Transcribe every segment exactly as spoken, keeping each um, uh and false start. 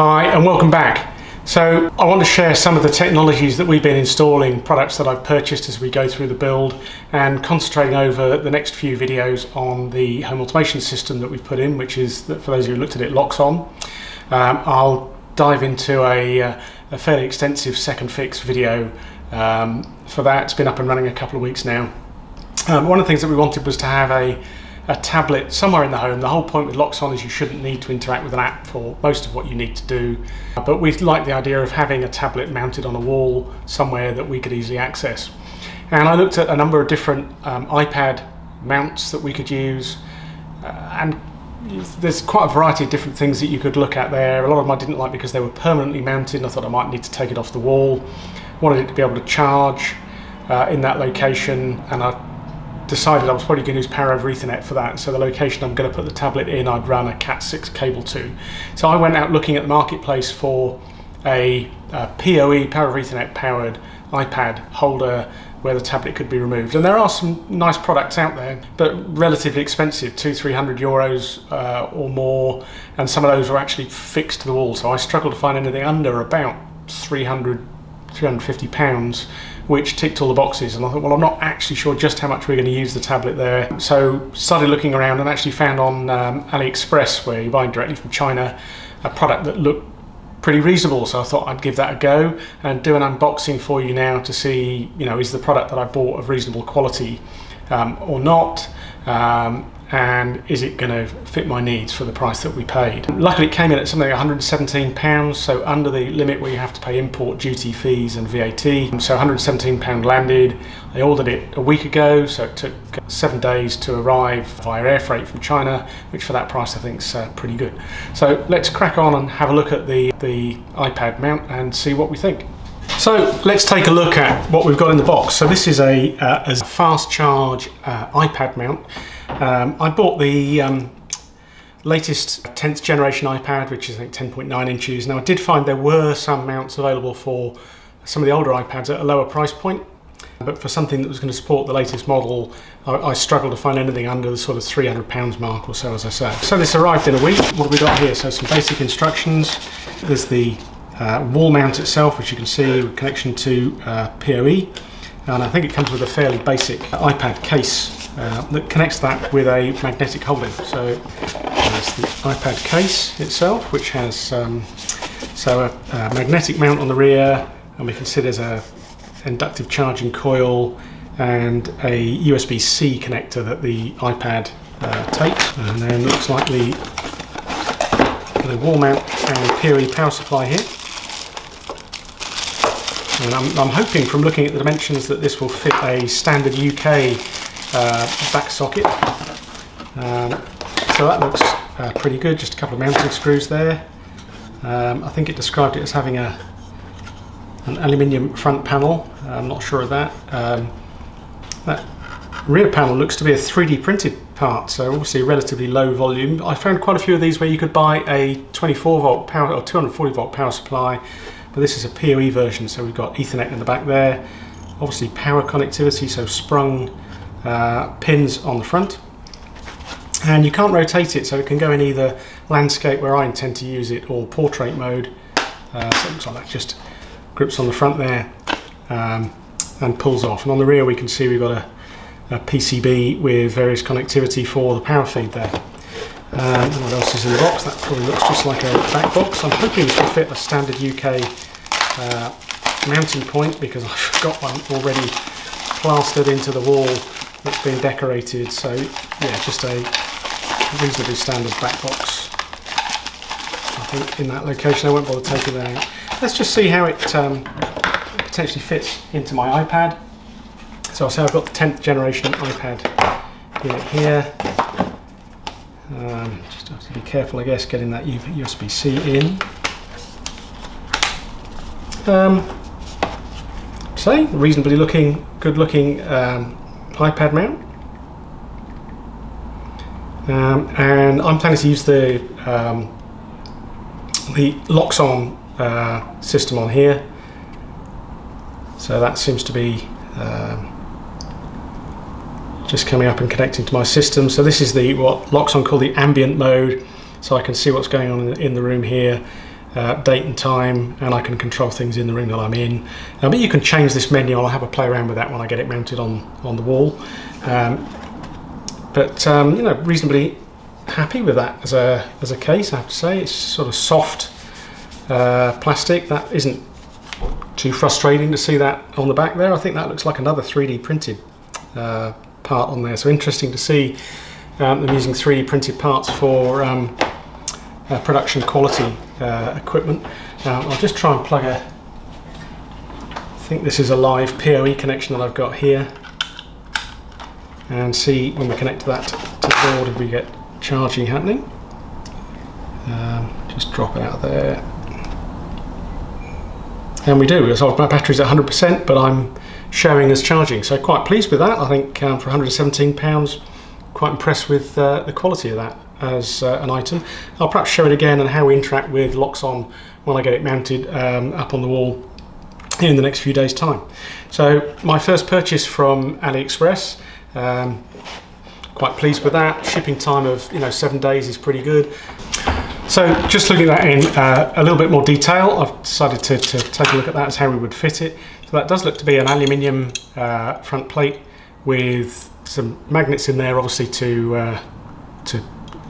Hi and welcome back. So I want to share some of the technologies that we've been installing, products that I've purchased as we go through the build, and concentrating over the next few videos on the home automation system that we've put in, which is, for those of you who looked at it, Loxone. Um, I'll dive into a, a fairly extensive second fix video um, for that. It's been up and running a couple of weeks now. Um, one of the things that we wanted was to have a a tablet somewhere in the home. The whole point with Loxone is you shouldn't need to interact with an app for most of what you need to do, but we like the idea of having a tablet mounted on a wall somewhere that we could easily access. And I looked at a number of different um, iPad mounts that we could use, uh, and there's quite a variety of different things that you could look at there. A lot of them I didn't like because they were permanently mounted. I thought I might need to take it off the wall. Wanted it to be able to charge uh, in that location, and I decided I was probably going to use power over Ethernet for that, so the location I'm going to put the tablet in, I'd run a cat six cable to. So I went out looking at the marketplace for a, a P O E, power over Ethernet powered iPad holder where the tablet could be removed. And there are some nice products out there, but relatively expensive, two, three hundred euros uh, or more, and some of those were actually fixed to the wall, so I struggled to find anything under about three hundred, three hundred fifty pounds, which ticked all the boxes. And I thought, well, I'm not actually sure just how much we're going to use the tablet there. So started looking around and actually found on um, AliExpress, where you're buying directly from China, a product that looked pretty reasonable. So I thought I'd give that a go and do an unboxing for you now to see, you know, is the product that I bought of reasonable quality um, or not? Um, and is it going to fit my needs for the price that we paid? Luckily it came in at something like one hundred and seventeen pounds, so under the limit where you have to pay import duty, fees and V A T. So one hundred and seventeen pounds landed. I ordered it a week ago, so it took seven days to arrive via air freight from China, which for that price I think is uh, pretty good. So let's crack on and have a look at the, the iPad mount and see what we think. So let's take a look at what we've got in the box. So this is a, uh, a fast charge uh, iPad mount. Um, I bought the um, latest tenth generation iPad, which is I think ten point nine inches. Now I did find there were some mounts available for some of the older iPads at a lower price point, but for something that was going to support the latest model, I, I struggled to find anything under the sort of three hundred pounds mark or so, as I say. So this arrived in a week. What have we got here? So some basic instructions. There's the Uh, wall mount itself, which you can see with connection to uh, P O E, and I think it comes with a fairly basic iPad case uh, that connects that with a magnetic holding. So there's the iPad case itself, which has um, so a, a magnetic mount on the rear, and we can see there's a inductive charging coil and a U S B C connector that the iPad uh, takes, and then looks like the, the wall mount and P O E power supply here. And I'm, I'm hoping from looking at the dimensions that this will fit a standard U K uh, back socket. Um, so that looks uh, pretty good, just a couple of mounting screws there. Um, I think it described it as having a an aluminium front panel, I'm not sure of that. Um, that rear panel looks to be a three D printed part, so obviously relatively low volume. I found quite a few of these where you could buy a twenty-four volt power or two hundred forty volt power supply. But this is a P O E version, so we've got Ethernet in the back there. Obviously power connectivity, so sprung uh, pins on the front. And you can't rotate it, so it can go in either landscape, where I intend to use it, or portrait mode. Uh, so it looks like that just grips on the front there um, and pulls off. And on the rear we can see we've got a, a P C B with various connectivity for the power feed there. Um, what else is in the box? That probably looks just like a back box. I'm hoping this will fit a standard U K uh, mounting point, because I've got one already plastered into the wall that's been decorated. So yeah, just a reasonably standard back box. I think in that location I won't bother taking that out. Let's just see how it um, potentially fits into my iPad. So I'll say I've got the tenth generation iPad unit here. Um, just have to be careful, I guess, getting that U S B C in. Um, so, reasonably looking, good looking um, iPad mount. Um, and I'm planning to use the, um, the Loxone uh, system on here. So that seems to be um, just coming up and connecting to my system. So this is the what Loxone call the ambient mode, so I can see what's going on in the room here. uh, date and time, and I can control things in the room that I'm in. Uh, but you can change this menu, and I'll have a play around with that when I get it mounted on, on the wall. Um, but um, you know, reasonably happy with that as a, as a case, I have to say. It's sort of soft uh, plastic. That isn't too frustrating to see that on the back there. I think that looks like another three D printed uh, part on there. So interesting to see um, them using three D printed parts for um, uh, production quality uh, equipment. Um, I'll just try and plug a, I think this is a live P O E connection that I've got here, and see when we connect that to the board if we get charging happening. Um, just drop it out there. And we do. So my battery's at one hundred percent, but I'm showing as charging. So quite pleased with that. I think um, for one hundred and seventeen pounds, quite impressed with uh, the quality of that as uh, an item. I'll perhaps show it again and how we interact with Loxone when I get it mounted um, up on the wall in the next few days' time. So my first purchase from AliExpress. Um, quite pleased with that. Shipping time of you know seven days is pretty good. So just looking at that in uh, a little bit more detail, I've decided to, to take a look at that as how we would fit it. So that does look to be an aluminium uh, front plate with some magnets in there, obviously to uh, to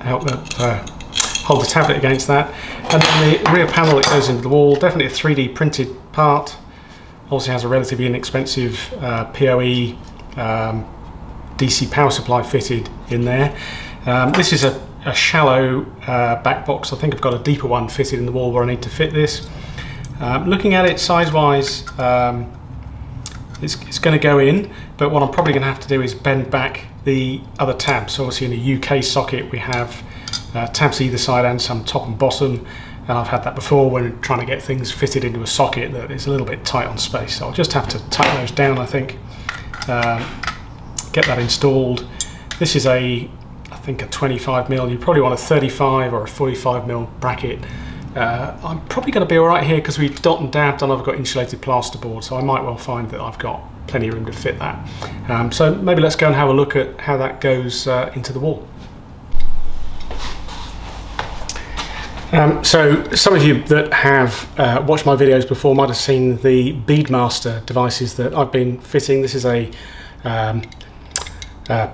help the, uh, hold the tablet against that. And then the rear panel that goes into the wall, definitely a three D printed part. Also has a relatively inexpensive uh, P O E um, D C power supply fitted in there. Um, this is a, a shallow uh, back box. I think I've got a deeper one fitted in the wall where I need to fit this. Um, looking at it size-wise, um, it's, it's going to go in, but what I'm probably going to have to do is bend back the other tabs. So obviously in a U K socket we have uh, tabs either side and some top and bottom, and I've had that before when trying to get things fitted into a socket that is a little bit tight on space. So I'll just have to tighten those down, I think. Um, get that installed. This is a, I think a twenty-five mil, you probably want a thirty-five or a forty-five mil bracket. Uh, I'm probably going to be all right here because we've dot and dabbed and I've got insulated plasterboard, so I might well find that I've got plenty of room to fit that. Um, so maybe let's go and have a look at how that goes uh, into the wall. Um, so some of you that have uh, watched my videos before might have seen the Beadmaster devices that I've been fitting. This is a um, Uh,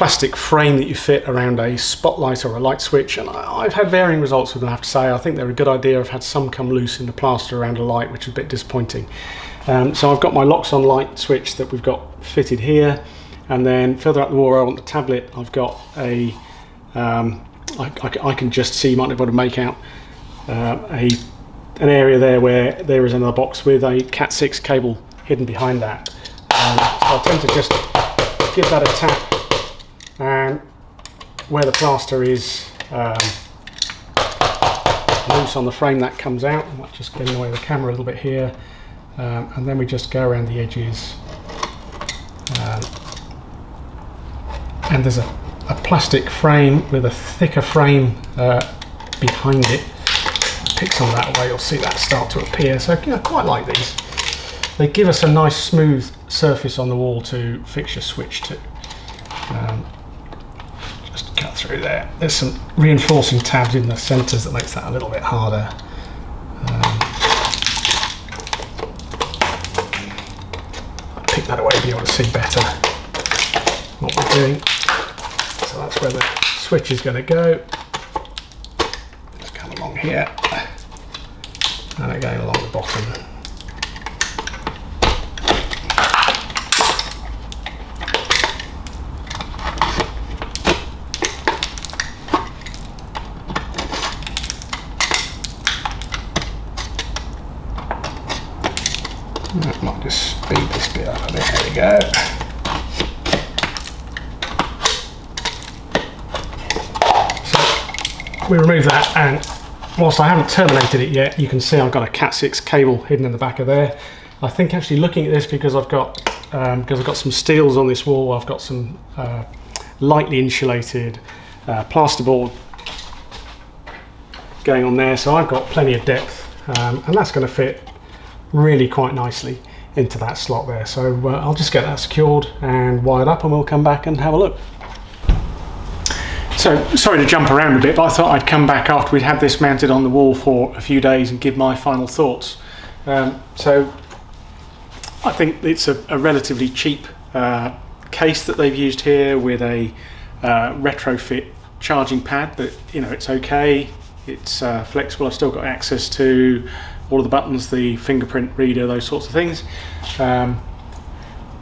plastic frame that you fit around a spotlight or a light switch, and I, I've had varying results with them, I have to say. I think they're a good idea. I've had some come loose in the plaster around a light, which is a bit disappointing. Um, so I've got my Loxone light switch that we've got fitted here, and then further up the wall where I want the tablet, I've got a um, I, I, I can just see, you might not be able to make out uh, a an area there where there is another box with a cat six cable hidden behind that. Um, so I'll tend to just give that a tap, and where the plaster is um, loose on the frame, that comes out. I might just get in the way of the camera a little bit here, um, and then we just go around the edges, um, and there's a, a plastic frame with a thicker frame uh, behind it. Pixel that away, you'll see that start to appear. So you know, quite like these. They give us a nice smooth surface on the wall to fix your switch to. Um, just cut through there. There's some reinforcing tabs in the centres that makes that a little bit harder. Um, pick that away to be able to see better what we're doing. So that's where the switch is going to go. Just come along here and again along the bottom. I might just speed this bit up a bit. There we go. So we remove that, and whilst I haven't terminated it yet, you can see I've got a cat six cable hidden in the back of there. I think actually looking at this, because I've got um, because I've got some steels on this wall, I've got some uh, lightly insulated uh, plasterboard going on there, so I've got plenty of depth, um, and that's going to fit really quite nicely into that slot there. So uh, I'll just get that secured and wired up, and we'll come back and have a look. So, sorry to jump around a bit, but I thought I'd come back after we'd had this mounted on the wall for a few days and give my final thoughts. Um, so I think it's a, a relatively cheap uh, case that they've used here with a uh, retrofit charging pad that, you know, it's okay, it's uh, flexible, I've still got access to all of the buttons, the fingerprint reader, those sorts of things. Um,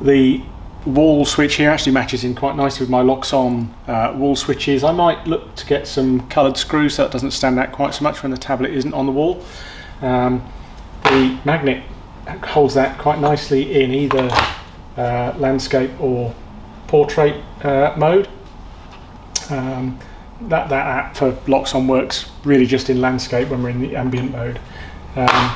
the wall switch here actually matches in quite nicely with my Loxone uh, wall switches. I might look to get some coloured screws so that doesn't stand out quite so much when the tablet isn't on the wall. Um, the magnet holds that quite nicely in either uh, landscape or portrait uh, mode. Um, that, that app for Loxone works really just in landscape when we're in the ambient mode. Um,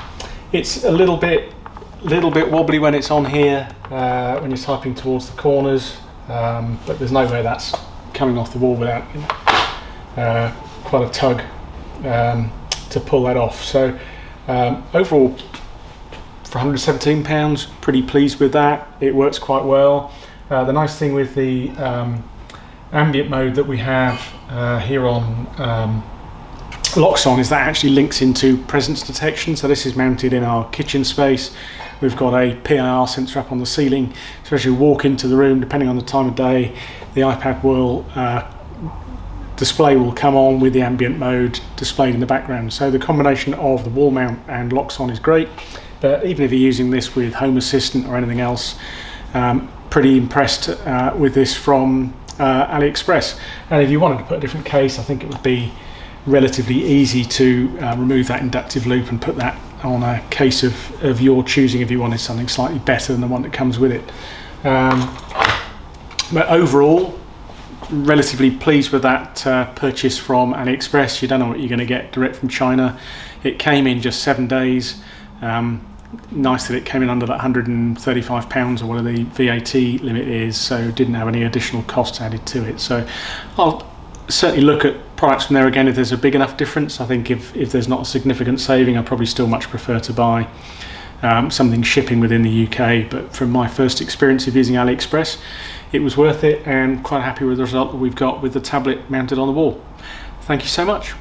it's a little bit little bit wobbly when it's on here, uh, when you're typing towards the corners, um, but there's no way that's coming off the wall without uh, quite a tug um, to pull that off. So um, overall, for one hundred and seventeen pounds, pretty pleased with that. It works quite well. Uh, the nice thing with the um, ambient mode that we have uh, here on um, Loxone is that actually links into presence detection. So this is mounted in our kitchen space. We've got a P I R sensor up on the ceiling, so as you walk into the room, depending on the time of day, the iPad will uh, display will come on with the ambient mode displayed in the background. So the combination of the wall mount and Loxone is great, but even if you're using this with Home Assistant or anything else, um, pretty impressed uh, with this from uh, AliExpress. And if you wanted to put a different case, I think it would be relatively easy to uh, remove that inductive loop and put that on a case of, of your choosing if you wanted something slightly better than the one that comes with it. Um, but overall, relatively pleased with that uh, purchase from AliExpress. You don't know what you're going to get direct from China. It came in just seven days. Um, nice that it came in under that one hundred and thirty-five pounds or whatever the V A T limit is, so didn't have any additional costs added to it. So I'll certainly look at products from there again if there's a big enough difference. I think if, if there's not a significant saving, I probably still much prefer to buy um, something shipping within the U K, but from my first experience of using AliExpress, it was worth it, and quite happy with the result that we've got with the tablet mounted on the wall. Thank you so much.